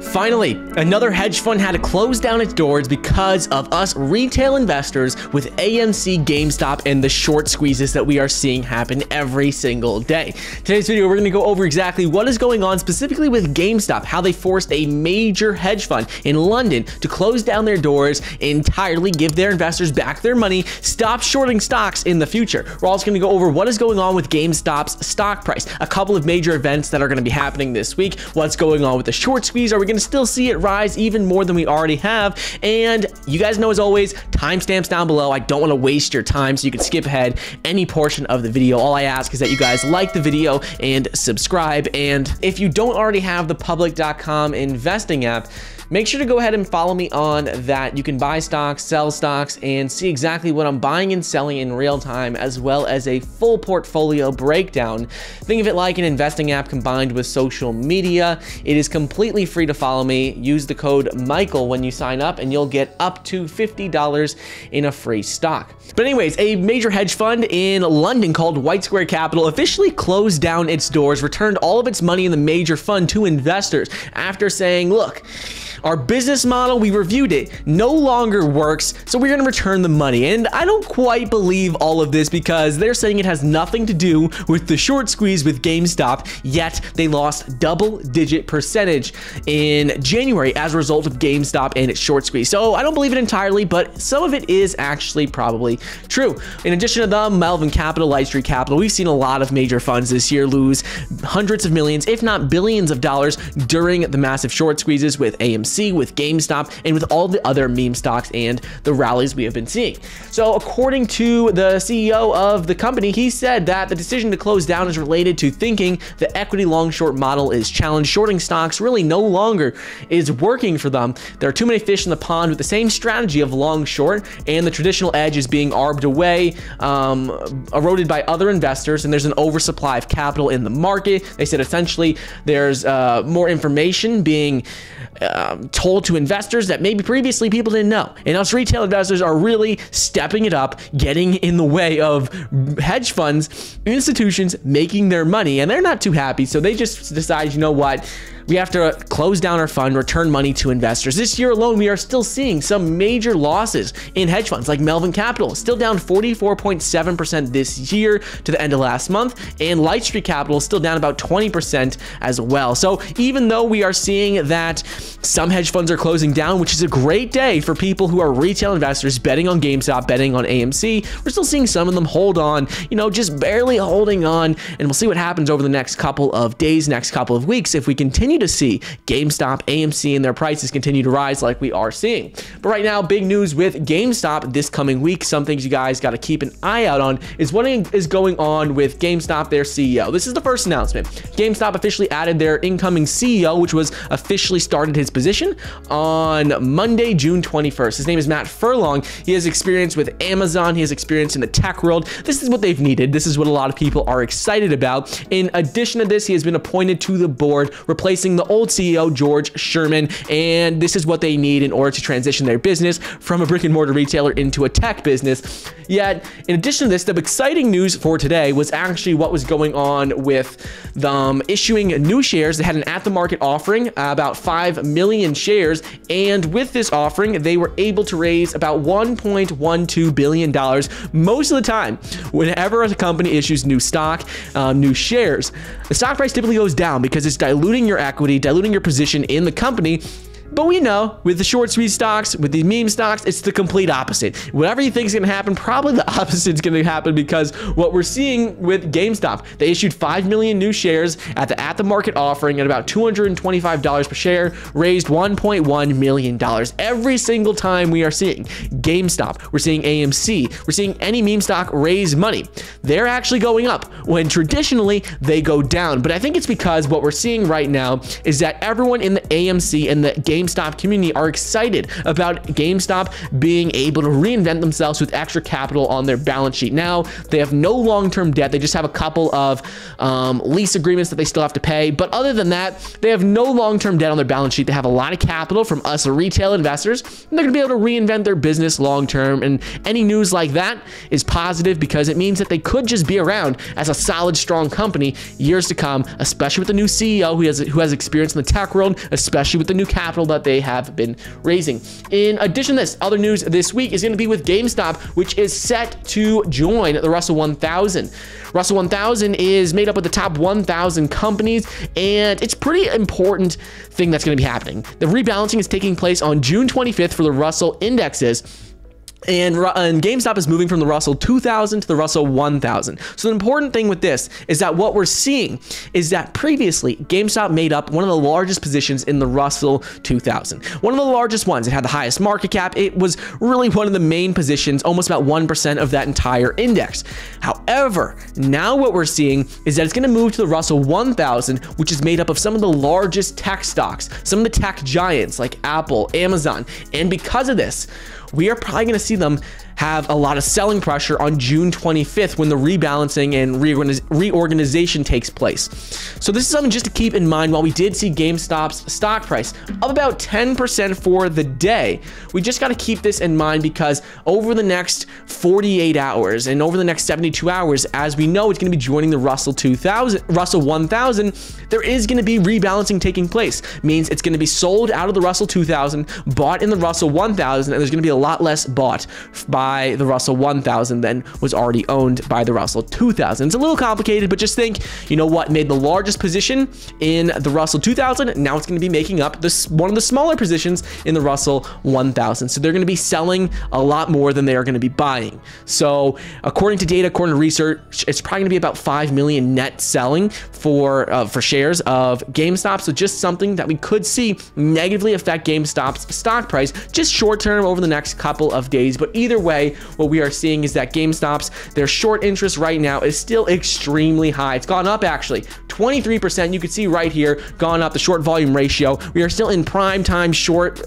Finally, another hedge fund had to close down its doors because of us retail investors with AMC, GameStop, and the short squeezes that we are seeing happen every single day. Today's video, we're going to go over exactly what is going on specifically with GameStop, how they forced a major hedge fund in London to close down their doors entirely, give their investors back their money, stop shorting stocks in the future. We're also going to go over what is going on with GameStop's stock price, a couple of major events that are going to be happening this week, what's going on with the short squeeze, we're going to still see it rise even more than we already have. And you guys know, as always, timestamps down below. I don't want to waste your time, so you can skip ahead any portion of the video. All I ask is that you guys like the video and subscribe. And if you don't already have the public.com investing app, make sure to go ahead and follow me on that. You can buy stocks, sell stocks, and see exactly what I'm buying and selling in real time, as well as a full portfolio breakdown. Think of it like an investing app combined with social media. It is completely free to follow me. Use the code Michael when you sign up and you'll get up to $50 in a free stock. But anyways, a major hedge fund in London called White Square Capital officially closed down its doors, returned all of its money in the major fund to investors after saying, look, our business model, we reviewed it, no longer works, so we're gonna return the money. And I don't quite believe all of this because they're saying it has nothing to do with the short squeeze with GameStop, yet they lost double-digit percentage in January as a result of GameStop and its short squeeze. So I don't believe it entirely, but some of it is actually probably true. In addition to them, Melvin Capital, Light Street Capital, we've seen a lot of major funds this year lose hundreds of millions, if not billions of dollars during the massive short squeezes with AMC, with GameStop, and with all the other meme stocks and the rallies we have been seeing. So according to the CEO of the company, he said that the decision to close down is related to thinking the equity long-short model is challenged. Shorting stocks really no longer is working for them. There are too many fish in the pond with the same strategy of long-short, and the traditional edge is being arbed away, eroded by other investors, and there's an oversupply of capital in the market. They said essentially there's more information being told to investors that maybe previously people didn't know. And us retail investors are really stepping it up, getting in the way of hedge funds, institutions making their money, and they're not too happy. So they just decide, you know what? We have to close down our fund, return money to investors. This year alone, we are still seeing some major losses in hedge funds like Melvin Capital, still down 44.7% this year to the end of last month, and Light Street Capital still down about 20% as well. So even though we are seeing that some hedge funds are closing down, which is a great day for people who are retail investors betting on GameStop, betting on AMC, we're still seeing some of them hold on, you know, just barely holding on, and we'll see what happens over the next couple of days, next couple of weeks, if we continue to see GameStop, AMC, and their prices continue to rise like we are seeing. But right now, big news with GameStop this coming week. Some things you guys got to keep an eye out on is what is going on with GameStop, their CEO. This is the first announcement. GameStop officially added their incoming CEO, which was officially started his position on Monday, June 21st. His name is Matt Furlong. He has experience with Amazon. He has experience in the tech world. This is what they've needed. This is what a lot of people are excited about. In addition to this, he has been appointed to the board, replacing the old CEO, George Sherman, and this is what they need in order to transition their business from a brick and mortar retailer into a tech business. Yet, in addition to this, the exciting news for today was actually what was going on with them issuing new shares. They had an at-the-market offering, about 5 million shares, and with this offering, they were able to raise about $1.12 billion. Most of the time, whenever a company issues new stock, new shares, the stock price typically goes down because it's diluting your equity, diluting your position in the company. But we know with the short squeeze stocks, with the meme stocks, it's the complete opposite. Whatever you think is going to happen, probably the opposite is going to happen, because what we're seeing with GameStop, they issued 5 million new shares at the market offering at about $225 per share, raised $1.1 million. Every single time we are seeing GameStop, we're seeing AMC, we're seeing any meme stock raise money, they're actually going up when traditionally they go down. But I think it's because what we're seeing right now is that everyone in the AMC and the GameStop GameStop community are excited about GameStop being able to reinvent themselves with extra capital on their balance sheet. Now, they have no long-term debt. They just have a couple of lease agreements that they still have to pay. But other than that, they have no long-term debt on their balance sheet. They have a lot of capital from us retail investors, and they're going to be able to reinvent their business long-term. And any news like that is positive because it means that they could just be around as a solid, strong company years to come, especially with the new CEO who has experience in the tech world, especially with the new capital that they have been raising. In addition to this, other news this week is going to be with GameStop, which is set to join the Russell 1000. Russell 1000 is made up of the top 1,000 companies, and it's a pretty important thing that's going to be happening. The rebalancing is taking place on June 25th for the Russell indexes. And GameStop is moving from the Russell 2000 to the Russell 1000. So the important thing with this is that what we're seeing is that previously GameStop made up one of the largest positions in the Russell 2000. One of the largest ones. It had the highest market cap. It was really one of the main positions, almost about 1% of that entire index. However, now what we're seeing is that it's going to move to the Russell 1000, which is made up of some of the largest tech stocks, some of the tech giants like Apple, Amazon. And because of this, we are probably going to see them have a lot of selling pressure on June 25th when the rebalancing and reorganization takes place. So this is something just to keep in mind. While we did see GameStop's stock price up about 10% for the day, we just got to keep this in mind because over the next 48 hours and over the next 72 hours, as we know, it's going to be joining the Russell 1000. There is going to be rebalancing taking place. Means it's going to be sold out of the Russell 2000, bought in the Russell 1000, and there's going to be a lot less bought by the Russell 1000 than was already owned by the Russell 2000. It's a little complicated, but just think, you know what made the largest position in the Russell 2000? Now it's going to be making up this one of the smaller positions in the Russell 1000. So they're going to be selling a lot more than they are going to be buying. So according to data, according to research, it's probably going to be about 5 million net selling for shares of GameStop. So just something that we could see negatively affect GameStop's stock price just short term over the next couple of days. But either way, what we are seeing is that GameStop's, their short interest right now is still extremely high. It's gone up actually 23%. You can see right here, gone up the short volume ratio. We are still in prime time short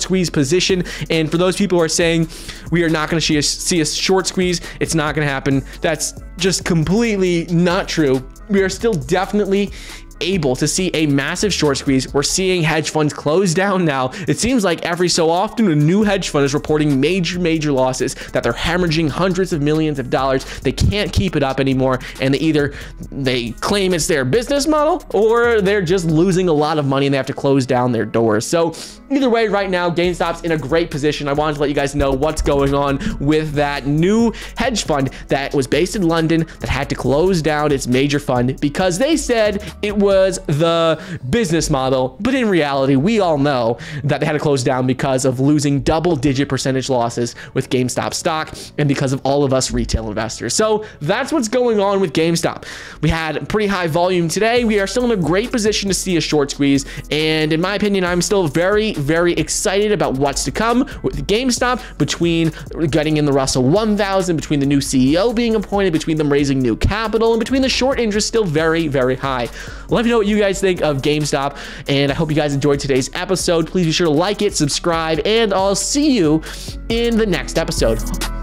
squeeze position. And for those people who are saying we are not going to see a short squeeze, it's not going to happen. That's just completely not true. We are still definitely able to see a massive short squeeze. We're seeing hedge funds close down now. It seems like every so often a new hedge fund is reporting major losses, that they're hemorrhaging hundreds of millions of dollars. They can't keep it up anymore, and they claim it's their business model, or they're just losing a lot of money and they have to close down their doors. So either way, right now GameStop's in a great position. I wanted to let you guys know what's going on with that new hedge fund that was based in London that had to close down its major fund because they said it was the business model, but in reality, we all know that they had to close down because of losing double-digit percentage losses with GameStop stock and because of all of us retail investors. So that's what's going on with GameStop. We had pretty high volume today. We are still in a great position to see a short squeeze, and in my opinion, I'm still very excited about what's to come with GameStop, between getting in the Russell 1000, between the new CEO being appointed, between them raising new capital, and between the short interest still very high. Let me know what you guys think of GameStop, and I hope you guys enjoyed today's episode. Please be sure to like it, subscribe, and I'll see you in the next episode.